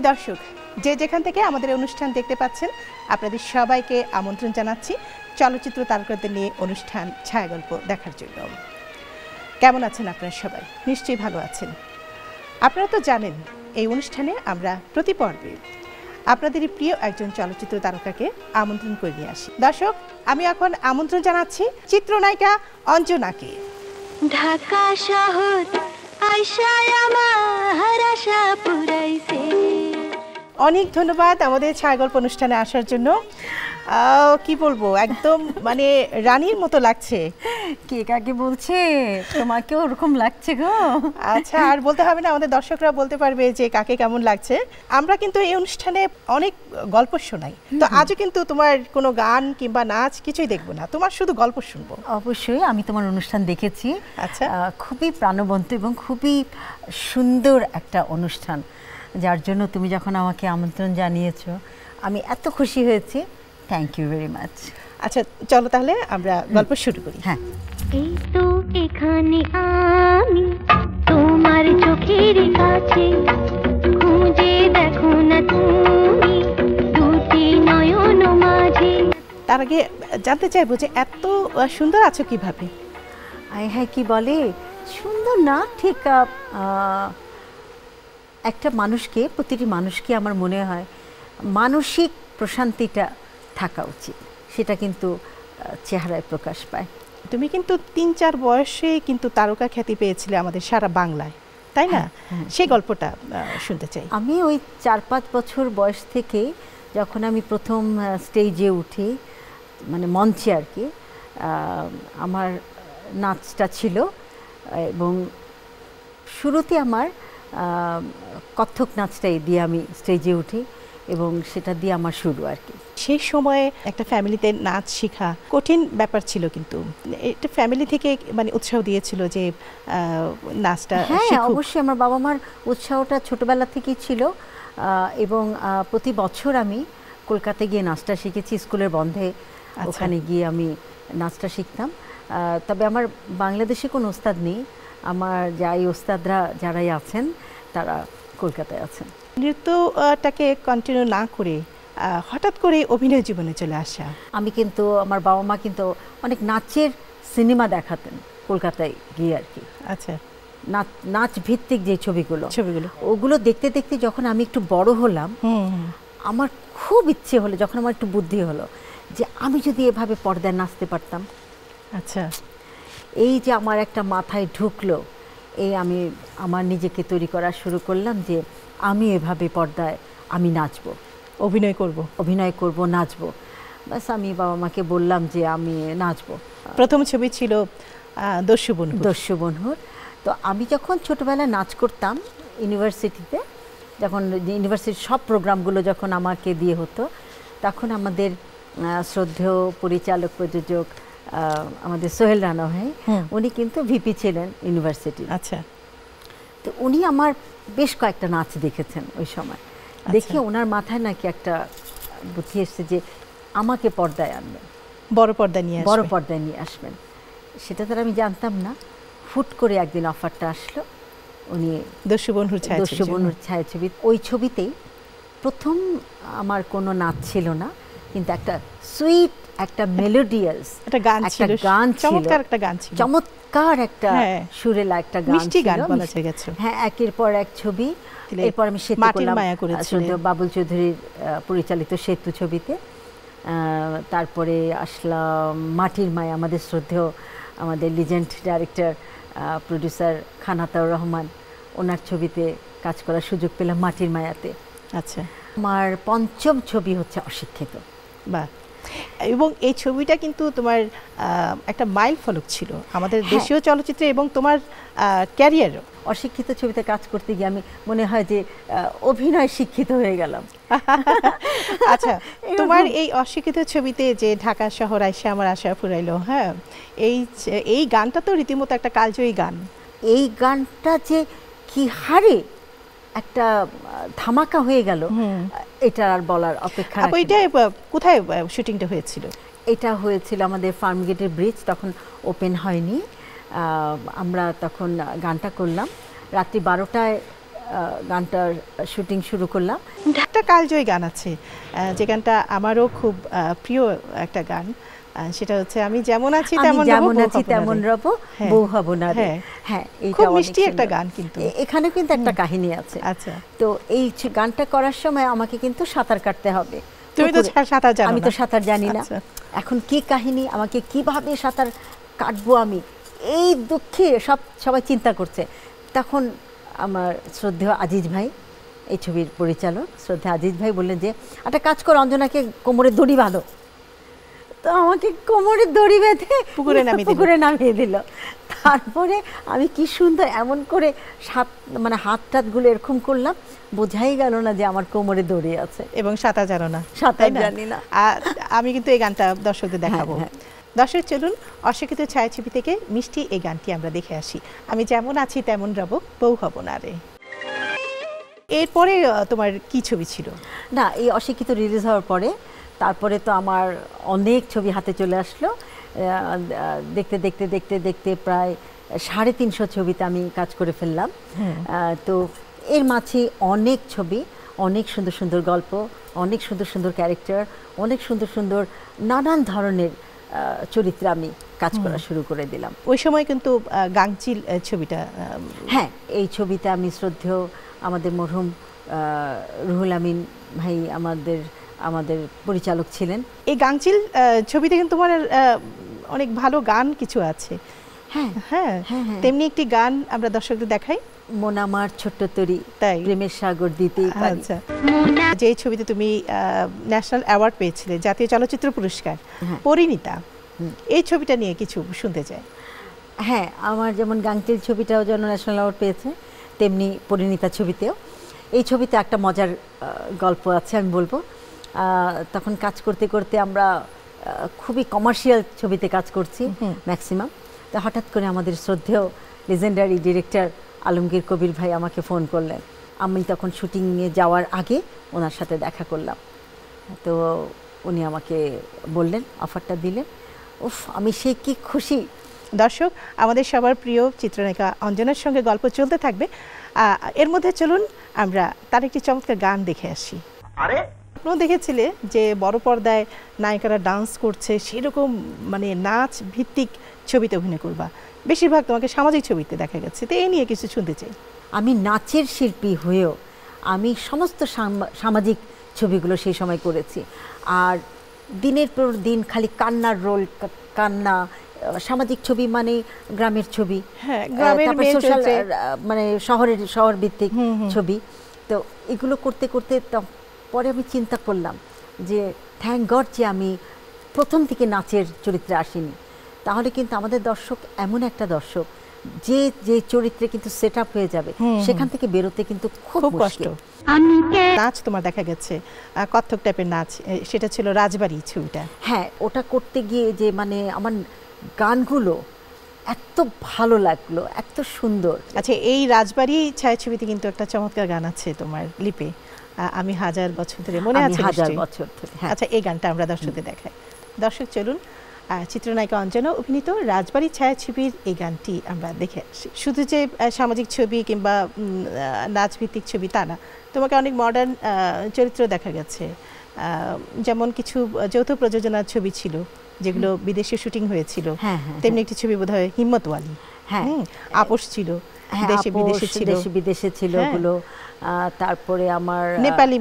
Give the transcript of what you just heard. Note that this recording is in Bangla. প্রিয় দর্শক যে যেখান থেকে আমাদের অনুষ্ঠান দেখতে পাচ্ছেন আপনাদের সবাইকে আমন্ত্রণ জানাচ্ছি চলচ্চিত্র তারকাদের নিয়ে অনুষ্ঠান ছায়াগল্প দেখার জন্য। কেমন আছেন আপনারা সবাই? নিশ্চয়ই ভালো আছেন। আপনারা তো জানেন এই অনুষ্ঠানে আমরা প্রতি পর্বে আপনাদের প্রিয় একজন চলচ্চিত্র তারকাকে আমন্ত্রণ করে নিয়ে আসি। দর্শক আমি এখন আমন্ত্রণ জানাচ্ছি চিত্রনায়িকা অঞ্জনাকে। ঢাকা শহর আয়শায় আমার আশা পুরাইছে। অনেক ধন্যবাদ আমাদের ছায়াগল্প অনুষ্ঠানে আসার জন্য। কি বলবো, একদম মানে রানীর মতো লাগছে। কে কাকে বলছে, তোমাকে ওরকম লাগছে গো? আচ্ছা আর বলতে হবে না, আমাদের দর্শকরা বলতে পারবে যে কাকে কেমন লাগছে। আমরা কিন্তু এই অনুষ্ঠানে অনেক গল্প শোনাই, তো আজও কিন্তু তোমার কোনো গান কিংবা নাচ কিছুই দেখবো না, তোমার শুধু গল্প শুনবো। অবশ্যই আমি তোমার অনুষ্ঠান দেখেছি। আচ্ছা, খুবই প্রাণবন্ত এবং খুবই সুন্দর একটা অনুষ্ঠান, যার জন্য তুমি যখন আমাকে আমন্ত্রণ জানিয়েছো আমি এত খুশি হয়েছি। Thank you very much. আচ্ছা চলো তাহলে আমরা গল্প শুরু করি। হ্যাঁ, এই তো এখানে আমি তোমার চোখের কাছে, খুঁজে দেখো না তুমি দুটি নয়ন মাঝে। তার আগে জানতে চাইবো যে এত সুন্দর আছো কিভাবে? আয় হায়, কি বলে সুন্দর না, ঠিক একটা মানুষকে, প্রতিটি মানুষকে আমার মনে হয় মানসিক প্রশান্তিটা থাকা উচিত, সেটা কিন্তু চেহারায় প্রকাশ পায়। তুমি কিন্তু ৩-৪ বয়সে কিন্তু তারকা খ্যাতি পেয়েছিলে আমাদের সারা বাংলায়, তাই না? সেই গল্পটা শুনতে চাই আমি। ওই ৪-৫ বছর বয়স থেকে যখন আমি প্রথম স্টেজে উঠি, মানে মঞ্চে আর কি, আমার নাচটা ছিল এবং শুরুতে আমার কত্থক নাচটাই দিয়ে আমি স্টেজে উঠি এবং সেটা দিয়ে আমার শুরু আর কি। সেই সময়ে একটা ফ্যামিলিতে নাচ শেখা কঠিন ব্যাপার ছিল, কিন্তু এটা ফ্যামিলি থেকে মানে উৎসাহ দিয়েছিল যে নাচটা? হ্যাঁ অবশ্যই, আমার বাবা মার উৎসাহটা ছোটবেলা থেকেই ছিল এবং প্রতি বছর আমি কলকাতায় গিয়ে নাচটা শিখেছি। স্কুলের বন্ধে ওখানে গিয়ে আমি নাচটা শিখতাম। তবে আমার বাংলাদেশে কোনো ওস্তাদ নেই, আমার যাই ওস্তাদরা যারাই আছেন তারা কলকাতায় আছেন। নৃত্যটাকে কন্টিনিউ না করে হঠাৎ করে অভিনয় জীবনে চলে আসা। আমি কিন্তু, আমার বাবা মা কিন্তু অনেক নাচের সিনেমা দেখাতেন কলকাতায় গিয়ে আর কি। আচ্ছা, নাচ ভিত্তিক যে ছবিগুলো ওগুলো দেখতে দেখতে যখন আমি একটু বড় হলাম, আমার খুব ইচ্ছে হলো, যখন আমার একটু বুদ্ধি হলো যে আমি যদি এভাবে পর্দায় নাচতে পারতাম। আচ্ছা, এই যে আমার একটা মাথায় ঢুকলো, এই আমি আমার নিজেকে তৈরি করা শুরু করলাম যে আমি এভাবে পর্দায় আমি নাচব, অভিনয় করব, নাচব। বাস আমি বাবা মাকে বললাম যে আমি নাচব। প্রথম ছবি ছিল দস্যু বনহুর। তো আমি যখন ছোটবেলায় নাচ করতাম ইউনিভার্সিটিতে, যখন ইউনিভার্সিটির সব প্রোগ্রামগুলো যখন আমাকে দিয়ে হতো, তখন আমাদের শ্রদ্ধেয় পরিচালক প্রযোজক আমাদের সোহেল রানা ভাই, উনি কিন্তু ভিপি ছিলেন ইউনিভার্সিটি। আচ্ছা, তো উনি আমার বেশ কয়েকটা নাচ দেখেছেন ওই সময়, দেখে ওনার মাথায় নাকি একটা বুদ্ধি এসছে যে আমাকে পর্দায় আনবেন, বড় পর্দায় নিয়ে আসবেন। সেটা তারা আমি জানতাম না, ফুট করে একদিন অফারটা আসলো। উনি দস্যু বনহুর ছায়াছবি, ওই ছবিতেই প্রথম আমার কোনো নাচ ছিল না, কিন্তু একটা সুইট, একটা মেলোডিয়াস একটা গান ছিল, চমৎকার একটা সুরেলা একটা গান বলা যায়। হ্যাঁ, একের পর এক ছবি। এরপর আমি সেতু করলাম, বাবুল চৌধুরীর পরিচালিত সেতু ছবিতে। তারপরে আসলাম মাটির মায়া, আমাদের শ্রদ্ধেয়, আমাদের legend director producer Khan Ataur Rahman, ওনার ছবিতে কাজ করার সুযোগ পেলাম মাটির মায়াতে। আচ্ছা, আমার পঞ্চম ছবি হচ্ছে অশিক্ষিত। বা, এবং এই ছবিটা কিন্তু তোমার একটা মাইল ফলক ছিল আমাদের দেশীয় চলচ্চিত্রে এবং তোমার ক্যারিয়ারও। অশিক্ষিত ছবিতে কাজ করতে গিয়ে আমি মনে হয় যে অভিনয় শিক্ষিত হয়ে গেলাম। আচ্ছা, তোমার এই অশিক্ষিত ছবিতে যে ঢাকা শহর আইসা আমার আশা ফুরাইলো, হ্যাঁ, এই গানটা তো রীতিমতো একটা কালজয়ী গান। এই গানটা যে কি হারে একটা ধামাকা হয়ে গেল, এটা আর বলার অপেক্ষা না। ওইটা কোথায় শুটিংটা হয়েছিল? এটা হয়েছিল আমাদের ফার্মগেটের ব্রিজ, তখন ওপেন হয়নি। আমরা তখন গানটা করলাম রাত্রি 12টায় গানটার শুটিং শুরু করলাম। একটা কালজয়ী গান আছে যে গানটা আমারও খুব প্রিয় একটা গান, সেটা হচ্ছে আমি যেমন আছি তেমন রব বউ হব না রে। হ্যাঁ, এটা মিষ্টি একটা গান, কিন্তু এখানে কিন্তু একটা কাহিনী আছে। আচ্ছা, তো এই গানটা করার সময় আমাকে কিন্তু সাঁতার কাটতে হবে। তুমি তো সাঁতার জানো না? আমি তো সাঁতার জানি না। এখন কি কাহিনী, আমাকে কিভাবে সাঁতার কাটবো আমি, এই দুঃখে সবাই চিন্তা করছে। তখন আমার শ্রদ্ধেয় আজিজ ভাই, এই ছবির পরিচালক শ্রদ্ধেয় আজিজ ভাই বললেন যে একটা কাজ কর, অঞ্জনাকে কোমরে দড়ি বাঁধো। তো আমাকে কোমরে দড়ি বেঁধে পুকুরে নামিয়ে দিল। তারপরে আমি কি সুন্দর এমন করে মানে হাত টাতগুলো এরকম করলাম, বোঝাই গেল না যে আমার কোমরে দড়ি আছে। এবং সাঁতার জানো না? সাঁতার জানি না। আমি কিন্তু এই গানটা দর্শকদের দেখাবো। দর্শক চলুন অস্বীকৃত ছায়াছবি থেকে মিষ্টি এই গানটি আমরা দেখে আসি। আমি যেমন আছি তেমন রব বউ হব না রে। এরপরে তোমার কি ছবি ছিল? না, এই অস্বীকৃত রিলিজ হওয়ার পরে তারপরে তো আমার অনেক ছবি হাতে চলে আসলো। দেখতে দেখতে দেখতে দেখতে প্রায় 350 ছবিতে আমি কাজ করে ফেললাম। তো এর মাঝে অনেক ছবি, অনেক সুন্দর সুন্দর গল্প, অনেক সুন্দর সুন্দর ক্যারেক্টার, অনেক সুন্দর সুন্দর নানান ধরনের চরিত্রে আমি কাজ করা শুরু করে দিলাম। ওই সময় কিন্তু গাংচিল ছবিটা, হ্যাঁ, এই ছবিতে আমি শ্রদ্ধেয় আমাদের মরহুম রুহুল আমিন ভাই আমাদের পরিচালক ছিলেন। এই গাংচিল ছবিতে কিন্তু তোমার অনেক ভালো গান কিছু আছে। হ্যাঁ হ্যাঁ, তেমনি একটি গান আমরা দর্শকদের দেখাই, মন আমার ছোট্ট তরি তাই প্রেমের সাগর দিতে। আচ্ছা, যে ছবিতে তুমি ন্যাশনাল অ্যাওয়ার্ড পেয়েছিলে, জাতীয় চলচ্চিত্র পুরস্কার, পরিণীতা, এই ছবিটা নিয়ে কিছু শুনতে চাই। হ্যাঁ, আমার যেমন গাংচিল ছবিটাও যেন ন্যাশনাল অ্যাওয়ার্ড পেয়েছে, তেমনি পরিণীতা ছবিতেও। এই ছবিতে একটা মজার গল্প আছে আমি বলবো। তখন কাজ করতে করতে আমরা খুবই কমার্শিয়াল ছবিতে কাজ করছি ম্যাক্সিমাম। তো হঠাৎ করে আমাদের শ্রদ্ধেয় লেজেন্ডারি ডিরেক্টর আলমগীর কবির ভাই আমাকে ফোন করলেন। আমি তখন শুটিংয়ে যাওয়ার আগে ওনার সাথে দেখা করলাম। তো উনি আমাকে বললেন, অফারটা দিলেন। উফ, আমি সে কি খুশি। দর্শক, আমাদের সবার প্রিয় চিত্রনায়িকা অঞ্জনার সঙ্গে গল্প চলতে থাকবে। এর মধ্যে চলুন আমরা তার একটি চমৎকার গান দেখে আসি। আরে আপনারা দেখেছিলে যে বড় পর্দায় নায়িকারা ডান্স করছে, সেরকম মানে নাচ ভিত্তিক ছবিতে অভিনয় করবা। বেশিরভাগ তোমাকে সামাজিক ছবিতে দেখা গেছে, তো এই নিয়ে কিছু শুনতে চাই। আমি নাচের শিল্পী হয়েও আমি সমস্ত সামাজিক ছবিগুলো সেই সময় করেছি। আর দিনের পর দিন খালি কান্নার রোল, কান্না। সামাজিক ছবি মানে গ্রামের ছবি, হ্যাঁ, মানে শহর ভিত্তিক ছবি। তো এগুলো করতে করতে পরে আমি চিন্তা করলাম যে থ্যাংক গড যে আমি প্রথম থেকে নাচের চরিত্রে আসিনি। তাহলে কিন্তু আমাদের দর্শক এমন একটা দর্শক যে যে চরিত্রে কিন্তু সেট আপ হয়ে যাবে, সেখান থেকে বেরোতে কিন্তু খুব কষ্ট। নাচ তোমার দেখা গেছে কত্থক টাইপের নাচ, সেটা ছিল রাজবাড়ি ছবিটা। হ্যাঁ, ওটা করতে গিয়ে যে মানে আমার গানগুলো এত ভালো লাগলো, এত সুন্দর। আচ্ছা, এই রাজবাড়ি ছায়াছবিতে কিন্তু একটা চমৎকার গান আছে তোমার লিপে, আমি হাজার বছর ধরে, মনে আছে? হাজার বছর ধরে। আচ্ছা, এই গানটা আমরা দর্শকদের দেখাই। দর্শক চলুন চিত্রনায়িকা অঞ্জনা অভিনীত রাজবাড়ি ছায়াছবির এই গানটি আমরা দেখে আসি। শুধু যে সামাজিক ছবি কিংবা নাচ ভিত্তিক ছবি তা না, তোমাকে অনেক মডার্ন চরিত্র দেখা গেছে। যেমন কিছু যৌথ প্রযোজনার ছবি ছিল যেগুলো বিদেশে শুটিং হয়েছিল, তেমনি একটি ছবি বোধহয় হিম্মতওয়ালি, হ্যাঁ, আপোষ ছিল, দেশে বিদেশে ছিল। তারপরে আমার নেপালি